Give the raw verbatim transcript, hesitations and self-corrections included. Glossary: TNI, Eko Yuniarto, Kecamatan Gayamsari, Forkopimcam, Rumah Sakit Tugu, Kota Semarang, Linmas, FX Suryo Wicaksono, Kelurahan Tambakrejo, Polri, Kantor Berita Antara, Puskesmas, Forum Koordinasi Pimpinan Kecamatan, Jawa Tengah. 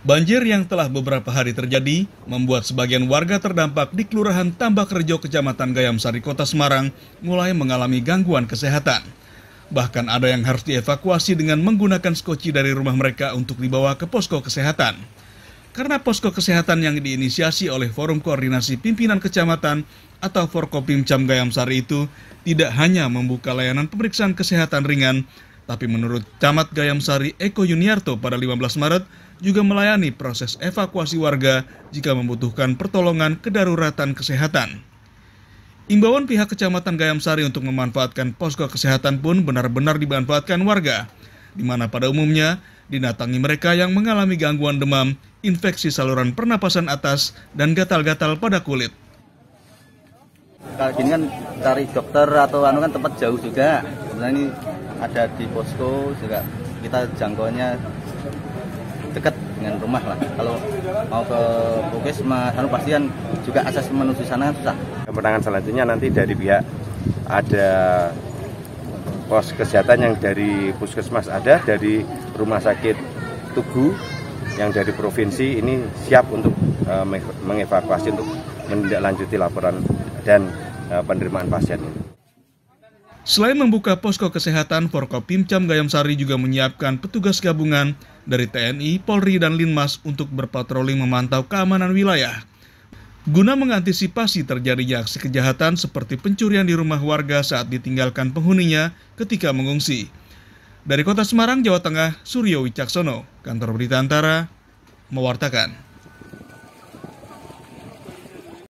Banjir yang telah beberapa hari terjadi membuat sebagian warga terdampak di Kelurahan Tambakrejo, Kecamatan Gayamsari, Kota Semarang mulai mengalami gangguan kesehatan. Bahkan ada yang harus dievakuasi dengan menggunakan skoci dari rumah mereka untuk dibawa ke posko kesehatan. Karena posko kesehatan yang diinisiasi oleh Forum Koordinasi Pimpinan Kecamatan atau Forkopimcam Gayamsari itu tidak hanya membuka layanan pemeriksaan kesehatan ringan, tapi menurut Camat Gayamsari Eko Yuniarto pada lima belas Maret juga melayani proses evakuasi warga jika membutuhkan pertolongan kedaruratan kesehatan. Imbauan pihak Kecamatan Gayamsari untuk memanfaatkan posko kesehatan pun benar-benar dimanfaatkan warga, di mana pada umumnya dinatangi mereka yang mengalami gangguan demam, infeksi saluran pernapasan atas, dan gatal-gatal pada kulit. Kalau gini kan cari dokter atau anu kan tempat jauh juga, sebenarnya ini ada di posko juga, kita jangkauannya dekat dengan rumah lah. Kalau mau ke Puskesmas, anu pastian juga akses menuju sana susah. Penanganan selanjutnya nanti dari pihak ada pos kesehatan yang dari Puskesmas ada, dari Rumah Sakit Tugu yang dari provinsi ini siap untuk uh, mengevakuasi untuk menindaklanjuti laporan dan uh, penerimaan pasien ini. Selain membuka posko kesehatan, Forkopimcam Gayamsari juga menyiapkan petugas gabungan dari T N I, Polri, dan Linmas untuk berpatroli memantau keamanan wilayah. Guna mengantisipasi terjadinya aksi kejahatan seperti pencurian di rumah warga saat ditinggalkan penghuninya ketika mengungsi. Dari Kota Semarang, Jawa Tengah, Suryo Wicaksono, Kantor Berita Antara, mewartakan.